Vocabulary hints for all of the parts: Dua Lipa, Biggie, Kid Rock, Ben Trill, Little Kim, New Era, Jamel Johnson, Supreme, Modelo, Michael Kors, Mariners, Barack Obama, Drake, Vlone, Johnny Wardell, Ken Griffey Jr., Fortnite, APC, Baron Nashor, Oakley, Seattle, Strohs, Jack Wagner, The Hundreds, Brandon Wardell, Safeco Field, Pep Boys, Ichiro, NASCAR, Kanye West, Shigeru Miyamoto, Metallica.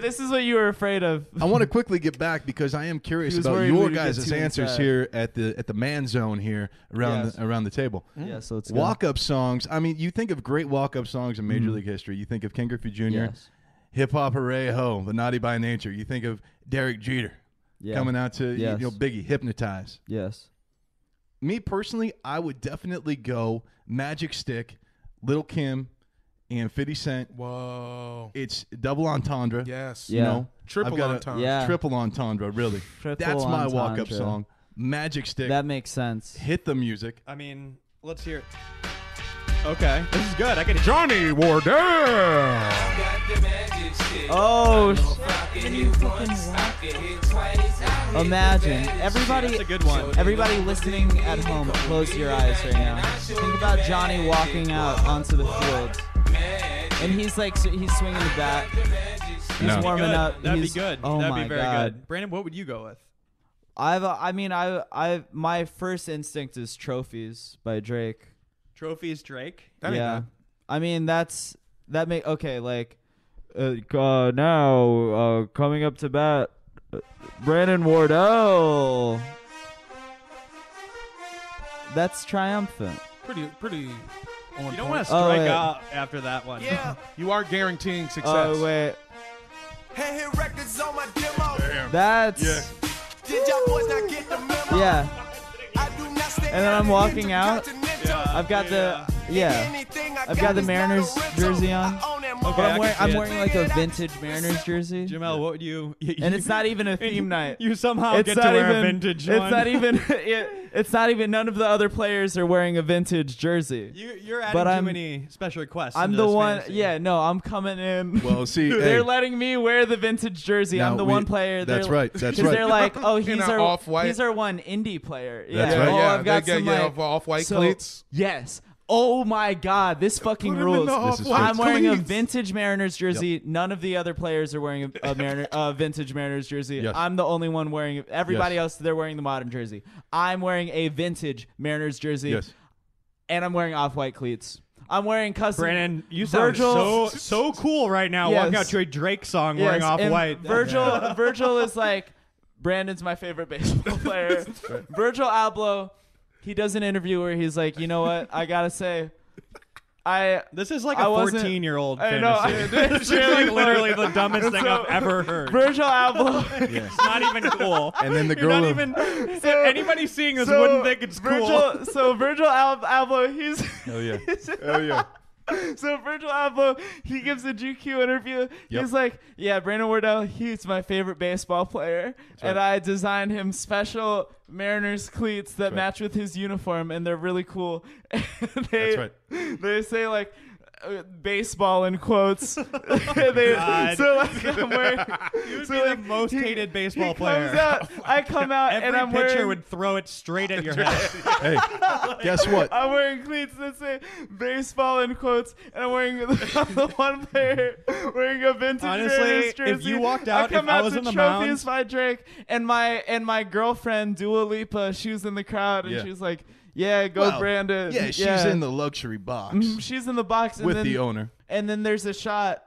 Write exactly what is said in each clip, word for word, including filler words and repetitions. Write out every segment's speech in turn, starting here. Yeah, this is what you were afraid of. I want to quickly get back because I am curious about your guys' answers inside. here at the at the man zone here around yes. the, around the table. Yeah, so it's walk-up songs. I mean, you think of great walk-up songs in Major mm-hmm. League history. You think of Ken Griffey Junior Yes. Hip Hop Hooray Ho, the Naughty by Nature. You think of Derek Jeter yeah. coming out to yes. you know Biggie, Hypnotize. Yes. Me personally, I would definitely go Magic Stick, Little Kim, and fifty cent. Whoa. It's double entendre. Yes. Yeah. You know, triple entendre. A, yeah. Triple entendre, really. Triple That's my entendre. walk-up song. Magic Stick. That makes sense. Hit the music. I mean, let's hear it. Okay. This is good. I can hear Johnny Wardell. Oh, shit. Imagine. Everybody, That's a good one. everybody listening at home, close your eyes right now. Think about Johnny walking out onto the field. And he's like, he's swinging the bat. He's no. warming up. That'd he's, be good. Oh That'd my be very God. good. Brandon, what would you go with? I've, uh, I mean, I, I, my first instinct is Trophies by Drake. Trophies, Drake. That yeah. Ain't I mean, that's, that make, okay, like, uh, uh, now, uh, coming up to bat, uh, Brandon Wardell. That's triumphant. Pretty, pretty. You don't want to strike oh, out after that one. Yeah. You are guaranteeing success. Oh, wait. Hey, hit records on my demo. Damn. That's. Yeah. Did y'all boys not get the memo? Yeah. I do not stay and then I'm walking out. Yeah. I've got yeah. the. Yeah. I've got the Mariners jersey on. Okay, but I'm, wearing, I'm wearing like a vintage Mariners jersey. Jamel, what would you, you and it's not even a theme night. You somehow it's get to wear even, a vintage it's one. Not even, it, it's not even. None of the other players are wearing a vintage jersey. You, you're adding but too I'm, many special requests. I'm the one. Fantasy. Yeah, no, I'm coming in. Well, see, they're hey. letting me wear the vintage jersey. Now I'm the we, one player. That's they're, right. That's right. They're like, oh, he's our off-white. He's our one indie player. Yeah. That's right. Oh, yeah, I've got some like, off-white cleats. Yes. Oh my God! This fucking rules. This I'm wearing a vintage Mariners jersey. Yep. None of the other players are wearing a, a, Mariner, a vintage Mariners jersey. Yes. I'm the only one wearing. Everybody yes. else, they're wearing the modern jersey. I'm wearing a vintage Mariners jersey, yes. and I'm wearing off-white cleats. I'm wearing custom. Brandon, you sound Virgil, so so cool right now. Yes. Walking out to a Drake song yes. wearing off-white. Virgil, Virgil is like, Brandon's my favorite baseball player. Right. Virgil Abloh. He does an interview where he's like, you know what? I gotta say, I this is like I a fourteen-year-old fantasy. I know, I, it's like literally the dumbest thing so, I've ever heard. Virgil Abloh, yeah. It's not even cool. And then the girl, You're not of, even, so, anybody seeing this so wouldn't think it's Virgil, cool. So Virgil Ab- Abloh, he's oh yeah, oh yeah. So Virgil Abloh, he gives a G Q interview. Yep. He's like, yeah, Brandon Wardell, he's my favorite baseball player. That's and right. I designed him special Mariners cleats that That's match right. with his uniform, and they're really cool. And they, That's right. They say, like, uh, baseball in quotes. Oh they, so, like, I'm wearing... You would so be like, the most he, hated baseball player. Out, I come out, Every and I'm wearing... Every pitcher would throw it straight at your head. Hey, like, guess what? I'm wearing cleats that say baseball in quotes, and I'm wearing the one player wearing a vintage Honestly, Mariners jersey. Honestly, if you walked out, I come if out I was to in the Trophies mound, by Drake, and my, and my girlfriend, Dua Lipa, she was in the crowd, and yeah. she was like... Yeah, go well, Brandon. Yeah, she's yeah. in the luxury box. Mm-hmm. She's in the box and with then, the owner. And then there's a shot.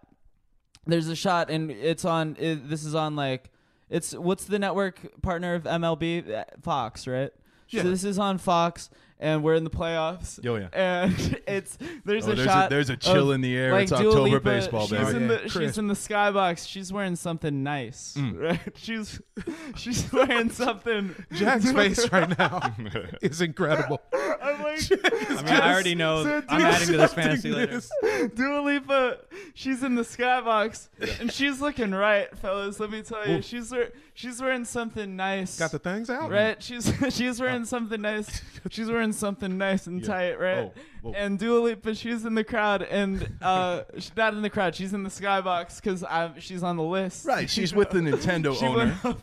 There's a shot, and it's on. It, this is on like, it's what's the network partner of M L B? Fox, right? Yeah. So this is on Fox, and we're in the playoffs. Oh yeah. And it's there's oh, a there's shot. A, there's a chill of, in the air. Like, it's Dua October Lipa, baseball. She's baby. in the she's in the skybox. She's wearing something nice, mm. right? She's she's wearing something. Jack's face right now is incredible. I'm like, is I mean, just, I already know. So I'm adding to this fantasy this. later. Dua Lipa, she's in the skybox, yeah. and she's looking right, fellas. Let me tell you, Ooh. she's she's wearing something nice. Got the things out, right? She's she's wearing something nice. She's wearing something nice and yeah. tight, right? Oh, oh. And Dua Lipa, she's in the crowd, and uh, she's not in the crowd. She's in the skybox because she's on the list. Right, she's with the Nintendo she owner. Went up,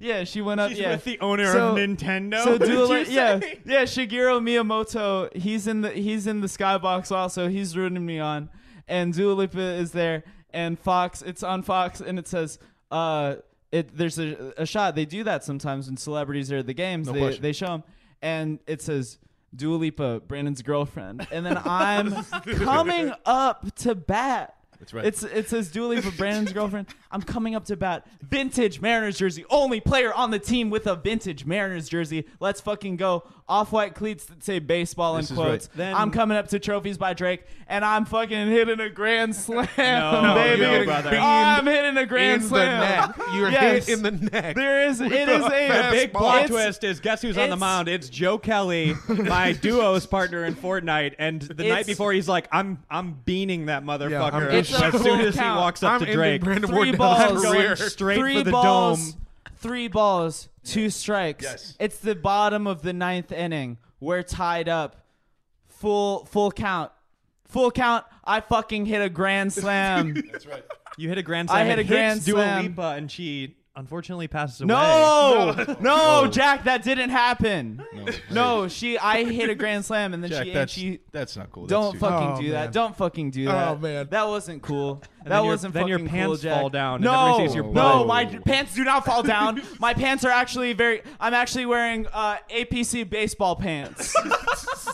yeah, she went up. She's yeah. with the owner so, of Nintendo. So Dua Lipa, yeah, yeah, Shigeru Miyamoto, he's in the he's in the skybox also. He's rooting me on, and Dua Lipa is there, and Fox. It's on Fox, and it says. Uh, it there's a, a shot. They do that sometimes when celebrities are at the games. No they question. they show them, and it says. Dua Lipa, Brandon's girlfriend, and then I'm coming up to bat That's right. It's it says Dua Lipa, Brandon's girlfriend. I'm coming up to bat. Vintage Mariners jersey. Only player on the team with a vintage Mariners jersey. Let's fucking go. Off-white cleats that say baseball in quotes. Right. Then, I'm coming up to trophies by Drake, and I'm fucking hitting a grand slam, no, baby. No, brother. I'm hitting a grand in slam. The neck. You're yes. hit in the neck. There is. It is a the big plot twist. Is guess who's on the mound? It's Joe Kelly, my duo's partner in Fortnite, and the night before he's like, I'm I'm beaning that motherfucker. Yeah, as soon as count. he walks up I'm to Drake. Brandon Wardell balls going straight three for the balls, dome. Three balls. Two strikes. Yes. It's the bottom of the ninth inning. We're tied up. Full full count. Full count. I fucking hit a grand slam. That's right. You hit a grand slam. I hit a grand slam. Dua Lipa, and she unfortunately passes away. No, no, no, Jack, that didn't happen. No, no she. I hit a grand slam, and then Jack, she. That's, and she. That's not cool. Don't that's fucking oh, do man. that. Don't fucking do that. Oh man, that wasn't cool. And that wasn't fucking cool. Then your pants cool, fall down. No, and your no, my pants do not fall down. My pants are actually very. I'm actually wearing uh, A P C baseball pants.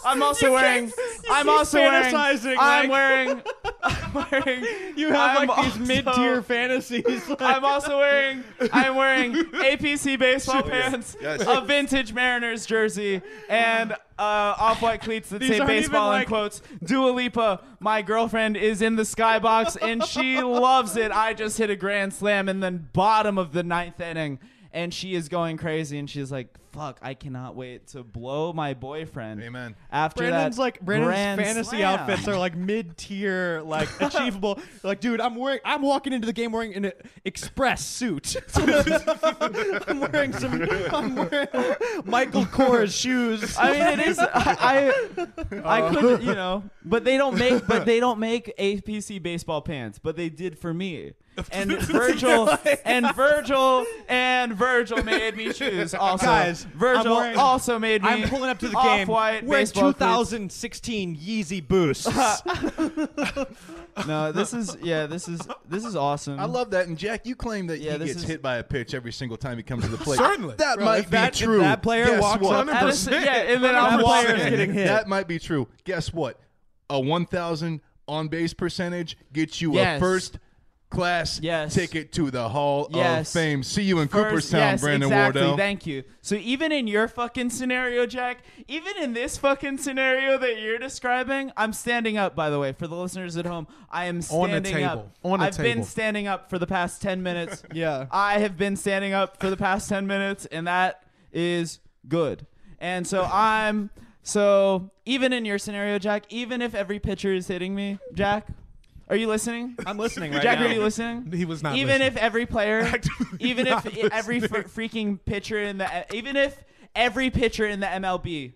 I'm also you wearing. I'm also wearing. Like, I'm wearing. I'm wearing. You have I'm like also, these mid-tier fantasies. Like. I'm also wearing. I'm wearing A P C baseball pants, yes. a vintage Mariners jersey, and uh, off-white cleats that say baseball in like quotes. Dua Lipa, my girlfriend, is in the skybox, and she loves it. I just hit a grand slam, and then bottom of the ninth inning, and she is going crazy, and she's like, fuck, I cannot wait to blow my boyfriend. Amen. After Brandon's that, like Brandon's grand fantasy slam. outfits are like mid-tier, like achievable. Like, dude, I'm wearing, I'm walking into the game wearing an express suit. I'm wearing some, I'm wearing Michael Kors shoes. I mean, it is, I, I, I could, you know, but they don't make, but they don't make A P C baseball pants, but they did for me. And Virgil, and Virgil, and Virgil made me shoes also. Guys, Virgil wearing, also made me. I'm pulling up to the game. Wearing two thousand sixteen cleats. Yeezy Boosts. No, this is yeah, this is this is awesome. I love that. And Jack, you claim that yeah, he gets is... hit by a pitch every single time he comes to the plate. Certainly, that Bro, might that, be true. If that player Guess walks what? up, Addison, yeah, and then that player's getting hit. That might be true. Guess what? A one thousand on base percentage gets you yes. a first. Class yes. ticket to the Hall yes. of Fame. See you in First, Cooperstown, yes, Brandon exactly. Wardell. Thank you. So even in your fucking scenario, Jack, even in this fucking scenario that you're describing, I'm standing up, by the way. For the listeners at home, I am standing On the table. up. On the I've table. been standing up for the past ten minutes. Yeah. I have been standing up for the past ten minutes, and that is good. And so I'm... So even in your scenario, Jack, even if every pitcher is hitting me, Jack... Are you listening? I'm listening right Jack, now. Jack, are you listening? He was not even listening. Even if every player, even if listening. every fr freaking pitcher in the, even if every pitcher in the M L B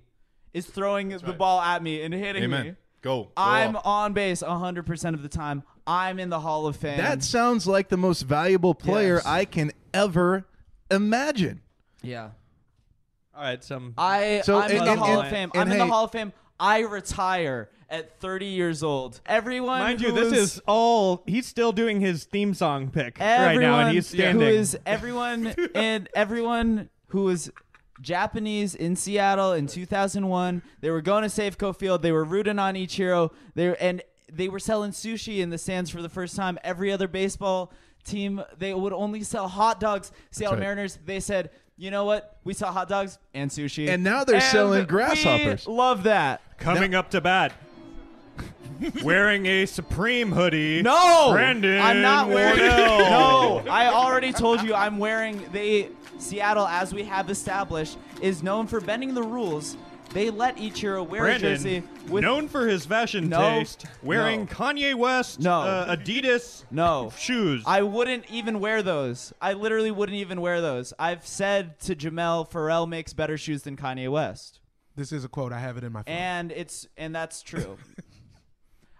is throwing That's the right. ball at me and hitting Amen. me. Go. Go I'm off. on base one hundred percent of the time. I'm in the Hall of Fame. That sounds like the most valuable player yes. I can ever imagine. Yeah. All right. Some. I, so I'm in the Hall of Fame. I'm in the Hall of Fame. I retire at thirty years old. Everyone Mind you, this is, is all... He's still doing his theme song pick right now, and he's standing. Who is everyone, and everyone who was Japanese in Seattle in two thousand one. They were going to Safeco Field. They were rooting on Ichiro. They were, and they were selling sushi in the stands for the first time. Every other baseball team, they would only sell hot dogs. Seattle right. Mariners, they said... You know what? We saw hot dogs and sushi. And now they're and selling grasshoppers. We love that. Coming now up to bat. Wearing a Supreme hoodie. No! Brandon I'm not wearing No. I already told you I'm wearing they Seattle, as we have established, is known for bending the rules. They let Ichiro wear Brandon, a jersey. With known for his fashion no, taste. Wearing no. Kanye West no. uh, Adidas no. shoes. I wouldn't even wear those. I literally wouldn't even wear those. I've said to Jamel, Pharrell makes better shoes than Kanye West. This is a quote. I have it in my phone. And, it's, and that's true.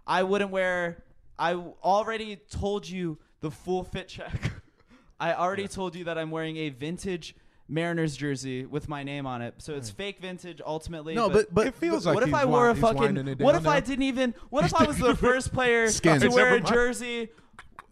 I wouldn't wear... I already told you the full fit check. I already yeah. told you that I'm wearing a vintage... Mariners jersey with my name on it, so it's fake vintage ultimately. No, but but it feels like what if I wore a fucking? What if I didn't even? What if I was the first player to wear a jersey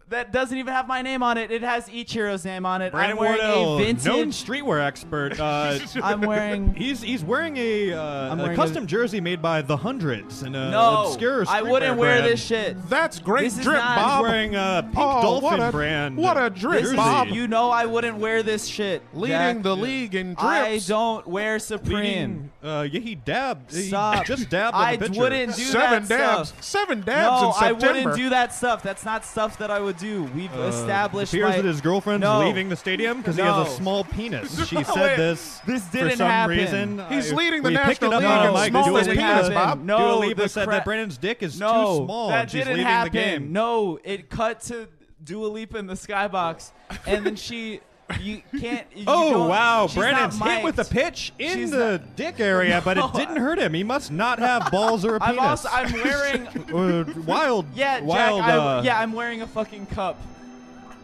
that doesn't even have my name on it. It has Ichiro's name on it. Brandon I'm wearing Wardell, a vintage known streetwear expert. Uh, I'm wearing. He's he's wearing a, uh, wearing a custom a, jersey made by the Hundreds and a no, obscure. I wouldn't wear brand. This shit. That's great this drip, not, Bob. He's wearing a Pink oh, Dolphin what a, brand. What a drip, this Bob. Is, you know I wouldn't wear this shit. Leading Jack, the league in drips. I don't wear Supreme. Leading, uh, yeah, he dabbed. He Stop. Just dabbed on I the picture. I wouldn't do Seven that dabs. Stuff. Seven dabs no, in September. No, I wouldn't do that stuff. That's not stuff that I would do. We've uh, established. It appears my, that his girlfriend's no, leaving the stadium because no. he has a small penis. She said this. This didn't for some happen. Reason. He's I, leading the National League in the smallest penis, Bob. Dua Lipa said that Brandon's dick is too small. That didn't happen. The game. No, it cut to Dua Lipa in the skybox, and then she. You can't. You oh wow! Brandon's hit with a pitch in she's the not, dick area, no, but it didn't hurt him. He must not have balls or a penis. I'm, also, I'm wearing uh, wild. Yeah, wild, Jack. Uh, I, yeah, I'm wearing a fucking cup.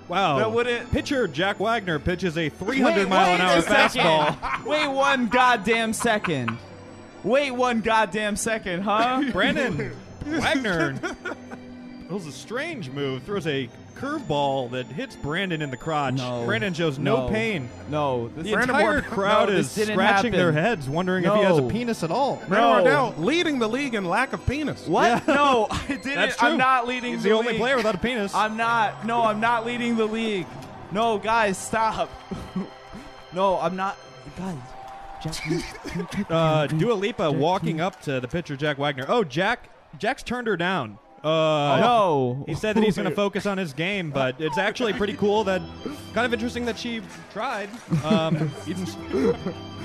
Wow. That wouldn't. Pitcher Jack Wagner pitches a three hundred mile an hour fastball. Wait one goddamn second. Wait one goddamn second, huh? Brandon Wagner. It was a strange move. Throws a curveball that hits Brandon in the crotch. No, Brandon shows no, no pain. No. The entire crowd no, is scratching happen. Their heads wondering no. if he has a penis at all. No. No. Leading the league in lack of penis. What? Yeah. No, I didn't. That's true. I'm not leading He's the, the only league. Player without a penis. I'm not. No, I'm not leading the league. No, guys, stop. No, I'm not. Guys. Jack. uh, Dua Lipa walking up to the pitcher, Jack Wagner. Oh, Jack. Jack's turned her down. Uh, oh, no. He said that he's going to focus on his game, but it's actually pretty cool that, kind of interesting that she tried. Um, even,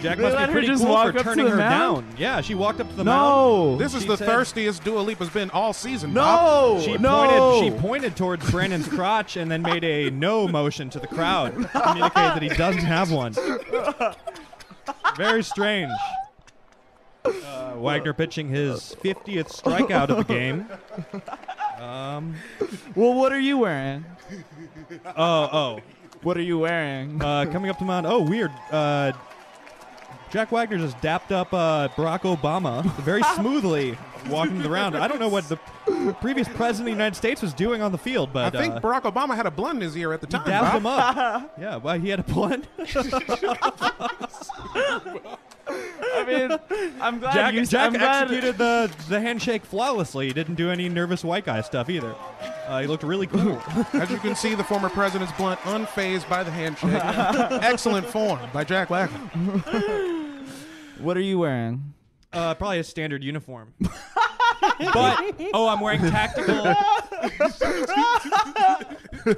Jack must be pretty cool for turning her down. Yeah, she walked up to the mound. No. This is the thirstiest Dua Lipa's been all season, Bob. No. She pointed, she pointed towards Brandon's crotch and then made a no motion to the crowd to communicate that he doesn't have one. Very strange. Uh, Wagner pitching his fiftieth strikeout of the game. Um, well, what are you wearing? Oh, uh, oh. What are you wearing? Uh, coming up to mound. Oh, weird. Uh, Jack Wagner just dapped up uh, Barack Obama very smoothly walking the round. I don't know what the previous president of the United States was doing on the field, but I think uh, Barack Obama had a blunt in his ear at the time. He dapped Bob. Him up. Yeah, well, he had a blunt. I mean, I'm glad Jack, you, Jack I'm executed glad. the the handshake flawlessly. He didn't do any nervous white guy stuff either. Uh, he looked really cool. As you can see, the former president's blunt unfazed by the handshake. Excellent form by Jack Wagner. What are you wearing? Uh, probably a standard uniform. But oh, I'm wearing tactical.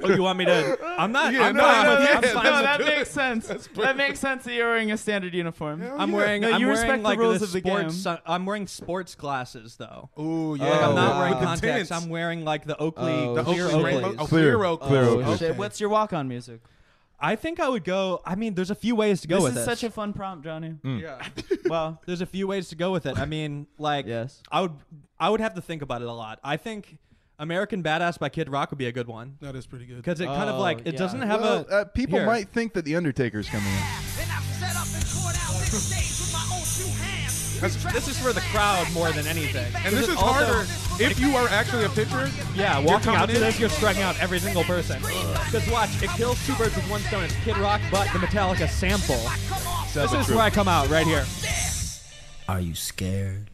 Oh, you want me to? I'm not. Yeah, I'm no, not. No, I'm, yeah, I'm fine. No, that makes sense. That makes sense that you're wearing a standard uniform. Hell I'm yeah. wearing. No, I'm you wearing respect the like rules of the game. Sun, I'm wearing sports glasses though. Ooh, yeah. Like, I'm not wow. wearing contacts. I'm wearing like the Oakley, oh, the clear Oakley, oh, clear Oakley. Clear Oakley. Oh, okay. What's your walk-on music? I think I would go. I mean, there's a few ways to go this with this. This is such a fun prompt, Johnny. Mm. Yeah. Well, there's a few ways to go with it. I mean, like, yes. I would, I would have to think about it a lot. I think "American Badass" by Kid Rock would be a good one. That is pretty good because it oh, kind of like it yeah. doesn't have well, a. Uh, people here. Might think that the Undertaker's coming in. This is for the crowd more than anything. And this is harder if you are actually a pitcher. Yeah, walking out to this, you're striking out every single person. Because watch, it kills two birds with one stone. It's Kid Rock, but the Metallica sample. This is where I come out, right here. Are you scared?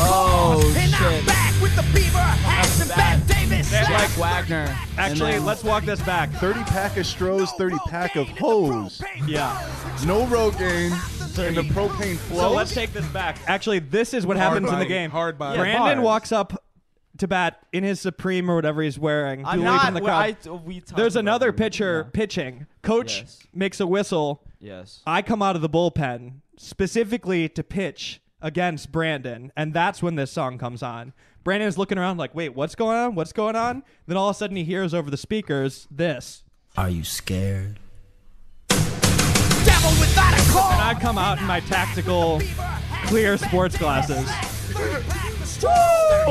Oh, shit. Jack Wagner. Actually, let's walk this back. thirty pack of Strohs, thirty pack of hose. Yeah. No Rogaine. And the propane flows. So let's take this back. Actually, this is what hard happens body. In the game. Hard body. Brandon yeah, walks up to bat in his Supreme or whatever he's wearing. I'm not, the crowd. I, we There's another pitcher yeah. pitching. Coach yes. makes a whistle. Yes. I come out of the bullpen specifically to pitch against Brandon, and that's when this song comes on. Brandon is looking around like, wait, what's going on? What's going on? Then all of a sudden he hears over the speakers this. Are you scared? And I come out in my tactical, clear sports glasses. Woo! You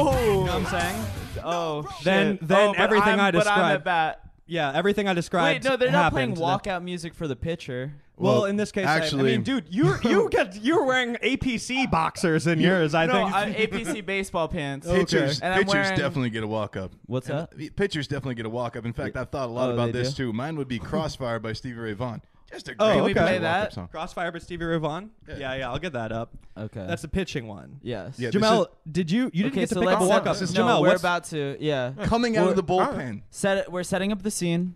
know what I'm saying? Oh, shit. Then, then oh, everything I'm, I described. But I'm at bat. Yeah, everything I described. Wait, no, they're not playing walkout music for the pitcher. Well, well in this case, actually, I, I mean, dude, you you got you're wearing A P C boxers in yours. I no, think I, A P C baseball pants. Pitchers, okay. Pitchers wearing... definitely get a walk up. What's up? Pitchers definitely get a walk up. In fact, I've thought a lot oh, about this do? too. Mine would be "Crossfire" by Stevie Ray Vaughan. Just a great. Oh, okay. Can we play that? Song. Crossfire by Stevie Ray Vaughan. Yeah. yeah, yeah, I'll get that up. Okay, that's the pitching one. Yes. Yeah, Jamel, did you? You didn't okay, get to so pick up a walk up. No, Jamel, we're about to. Yeah, coming out we're, of the bullpen. Right. Set it, we're setting up the scene.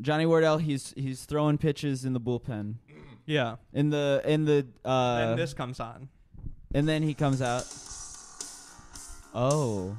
Johnny Wardell, he's he's throwing pitches in the bullpen. Yeah. In the in the. Uh, and this comes on. And then he comes out. Oh.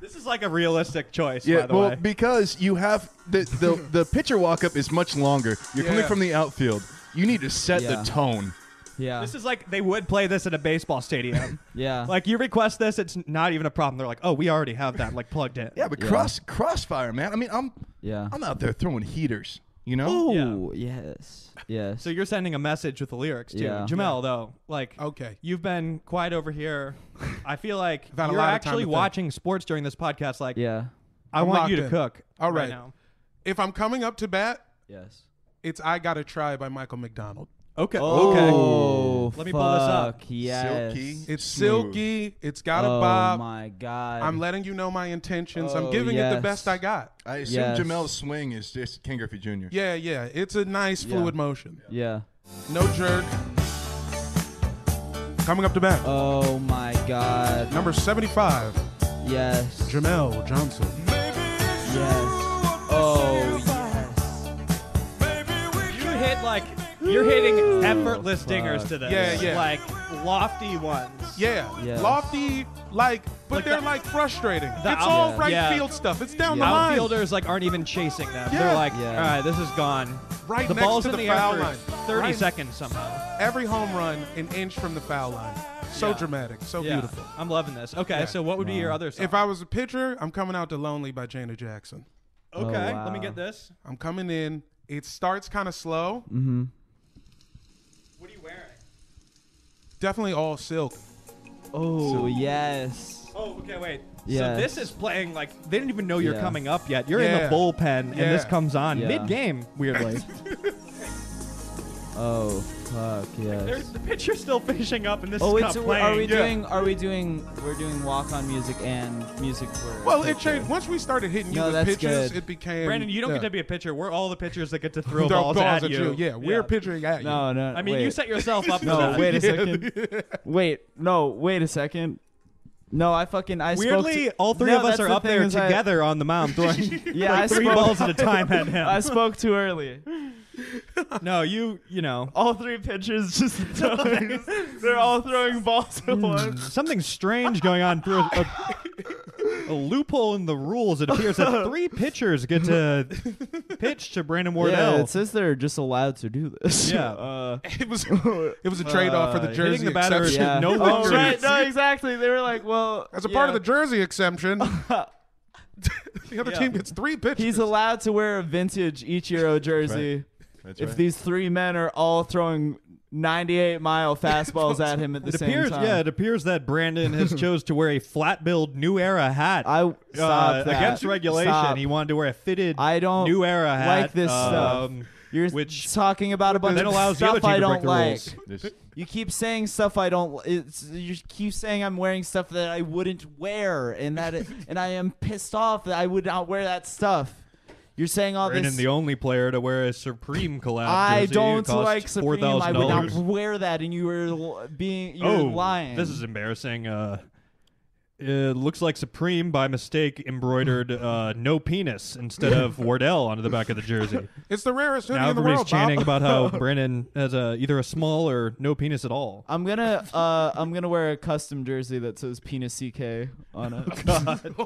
This is like a realistic choice, yeah, by the well, way. Well, because you have the the, the pitcher walk-up is much longer. You're yeah. coming from the outfield. You need to set yeah. the tone. Yeah. This is like they would play this at a baseball stadium. yeah. Like you request this, it's not even a problem. They're like, oh, we already have that like plugged in. Yeah, but yeah. cross crossfire, man. I mean, I'm yeah. I'm out there throwing heaters. You know? Oh yeah. yes, yes. So you're sending a message with the lyrics too, yeah. Jamel. Yeah. Though, like, okay, you've been quiet over here. I feel like you're actually watching think. sports during this podcast. Like, yeah, I I'm want you to in. cook. All right. right now. If I'm coming up to bat, yes, it's "I Gotta Try" by Michael McDonald. Okay. Oh, okay. Fuck. Let me pull this up. Yes. Silky. It's smooth. Silky. It's got oh, a bob. Oh, my God. I'm letting you know my intentions. Oh, I'm giving yes. it the best I got. I assume yes. Jamel's swing is just Ken Griffey Junior Yeah, yeah. It's a nice yeah. fluid motion. Yeah. yeah. No jerk. Coming up to bat. Oh, my God. Number seventy-five. Yes. Jamel Johnson. Maybe it's yes. Oh, yes. You hit like... You're hitting effortless oh, dingers today. Yeah, yeah. Like lofty ones. Yeah. Yes. Lofty, like, but like they're the, like frustrating. The it's out, all yeah. right yeah. field stuff. It's down yeah. the line. Outfielders like aren't even chasing them. Yeah. They're like, yeah. all right, this is gone. Right the next ball's to in the, the foul line. thirty right. seconds somehow. Every home run an inch from the foul line. So yeah. dramatic. So yeah. beautiful. I'm loving this. Okay, yeah. so what would wow. be your other song? If I was a pitcher, I'm coming out to "Lonely" by Janet Jackson. Okay, oh, wow. let me get this. I'm coming in. It starts kind of slow. Mm-hmm. What are you wearing? Definitely all silk. Oh, silk. yes. Oh, okay, wait. Yes. So this is playing like they didn't even know you're yeah. coming up yet. You're yeah. in the bullpen, yeah. and this comes on yeah. mid-game, weirdly. oh, fuck, yes. Like, the pitcher's still finishing up, and this oh, is it's not a, playing. Are we yeah. doing, are we doing, we're doing walk-on music and music for Well, it changed. Once we started hitting no, you with pitches, good. it became. Brandon, you don't yeah. get to be a pitcher. We're all the pitchers that get to throw balls, balls at, at you. you. Yeah, we're yeah. pitching at you. No, no, I mean, wait. you set yourself up. no, that. wait a second. wait, no, wait a second. No, I fucking I weirdly spoke to, all three no, of us are the up there together I, on the mound throwing yeah, like three balls at a time at him. I spoke too early. No, you you know all three pitchers just throwing, they're all throwing balls at once. Something strange going on through a, a, a loophole in the rules. It appears that three pitchers get to pitch to Brandon Wardell. Yeah, it says they're just allowed to do this. Yeah, uh, it was it was a trade off uh, for the jersey hitting the batter, exception. Yeah. No, oh, right, no, exactly. They were like, well. As a yeah. part of the jersey exemption, the other yeah. team gets three pitches. He's allowed to wear a vintage Ichiro jersey That's right. That's if right. these three men are all throwing ninety-eight mile fastballs at him at the it same appears, time. Yeah, it appears that Brandon has chose to wear a flat-billed New Era hat. I uh, stop that. Against regulation, stop. He wanted to wear a fitted I don't New Era hat. Like this um, stuff. You're which talking about a bunch of allows stuff I don't like. You keep saying stuff I don't. It's, you keep saying I'm wearing stuff that I wouldn't wear, and that it, and I am pissed off that I would not wear that stuff. You're saying all Brandon, this. Brandon, the only player to wear a Supreme collab. I don't like Supreme. four, I would not wear that, and you were being you're oh, lying. This is embarrassing. Uh, It looks like Supreme, by mistake, embroidered uh, "no penis" instead of Wardell onto the back of the jersey. It's the rarest hoodie now in the world. Now everybody's chanting Bob. about how Brandon has a, either a small or no penis at all. I'm gonna, uh, I'm gonna wear a custom jersey that says "Penis C K" on it. Oh, God.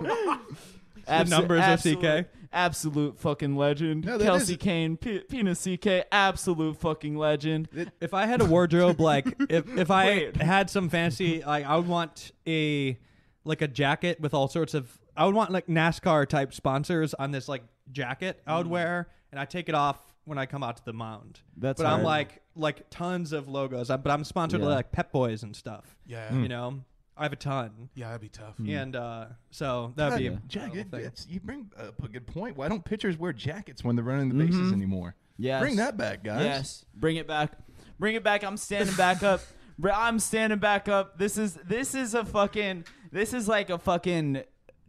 Abs the numbers absolute, of C K. Absolute fucking legend. No, Kelsey is. Kane, P Penis C K, absolute fucking legend. It, if I had a wardrobe, like, if, if I Wait. had some fancy, like, I would want a... like a jacket with all sorts of, I would want like NASCAR type sponsors on this like jacket I would mm. wear, and I take it off when I come out to the mound. That's but hard. I'm like like tons of logos, but I'm sponsored yeah. by like Pep Boys and stuff. Yeah, mm. you know. I have a ton. Yeah, that'd be tough. Mm. And uh, so that'd yeah, be a Jack, it, thing. You bring up a good point. Why don't pitchers wear jackets when they're running the mm-hmm. bases anymore? Yes. Bring that back, guys. Yes. Bring it back. Bring it back. I'm standing back up. I'm standing back up. This is this is a fucking this is like a fucking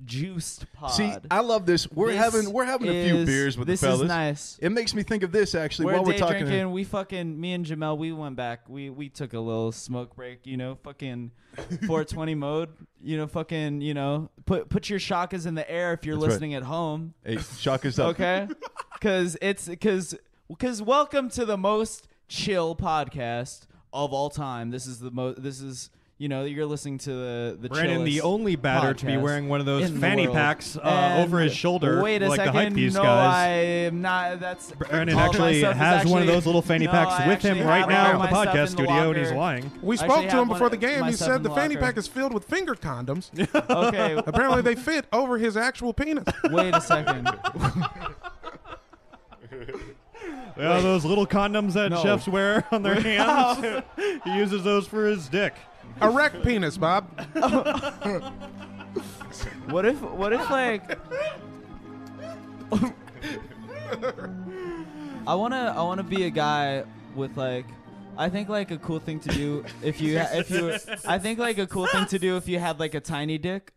juiced pod. See, I love this. We're this having we're having is, a few beers with this the fellas. This is nice. It makes me think of this actually we're while we're talking. Drinking, we fucking me and Jamel, we went back. We we took a little smoke break, you know, fucking four twenty mode. You know, fucking, you know, put put your shakas in the air if you're That's listening right. at home. Hey, shakas up. Okay? Cuz it's cuz cuz welcome to the most chill podcast of all time. This is the most. This is, you know, you're listening to the the Brandon, the only batter to be wearing one of those fanny packs uh, over his shoulder. Wait a like second, the hype piece no, guys. I am not. That's Brandon actually has actually, one of those little fanny no, packs with him right now in the podcast in studio, the and he's lying. We spoke to him before the game. He said the, the fanny pack is filled with finger condoms. Okay, apparently they fit over his actual penis. Wait a second. Yeah, Wait. Those little condoms that no. chefs wear on their hands. He uses those for his dick. Erect penis, Bob. What if, what if, like, I wanna, I wanna be a guy with, like, I think, like, a cool thing to do if you, ha- if you, I think, like, a cool thing to do if you had, like, a tiny dick.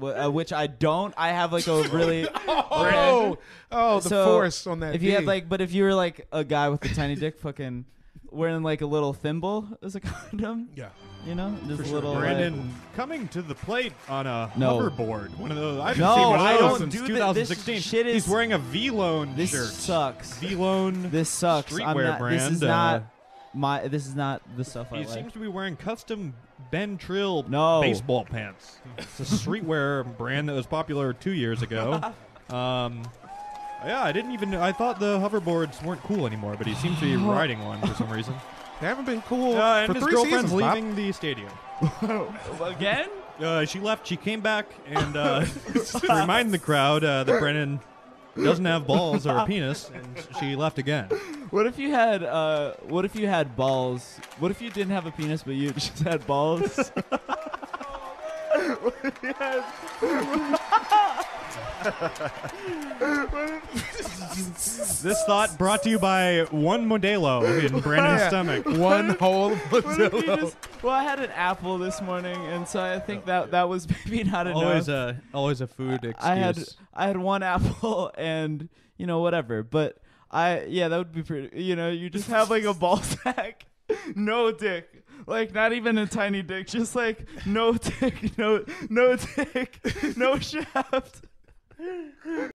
Uh, which I don't. I have like a really oh, oh the so force on that. If you D. had like, but if you were like a guy with a tiny dick, fucking wearing like a little thimble as a condom, yeah, you know, just For a sure. little. Brandon like, coming to the plate on a no. hoverboard. One of those. I haven't no, seen one of those since do twenty sixteen. This shit is, he's wearing a Vlone this shirt. This sucks. Vlone. This sucks. Streetwear not, brand. This is uh, not my. This is not the stuff I like. He seems to be wearing custom Ben Trill no. baseball pants. It's a streetwear brand that was popular two years ago. Um, yeah, I didn't even... I thought the hoverboards weren't cool anymore, but he seems to be riding one for some reason. They haven't been cool uh, and for his three girlfriend's seasons, leaving Bob. The stadium. Again? Uh, she left. She came back and uh, reminded the crowd uh, that Brennan doesn't have balls or a penis, and she left again. What if you had uh, what if you had balls? What if you didn't have a penis but you just had balls? What if you had This thought brought to you by one Modelo in Brandon's stomach. One whole Modelo. Just, well, I had an apple this morning, and so I think that that was maybe not enough. Always a always a food excuse. I had I had one apple, and you know whatever, but. I yeah, that would be pretty. You know, you just have like a ball sack, no dick, like not even a tiny dick, just like no dick, no no dick, no shaft.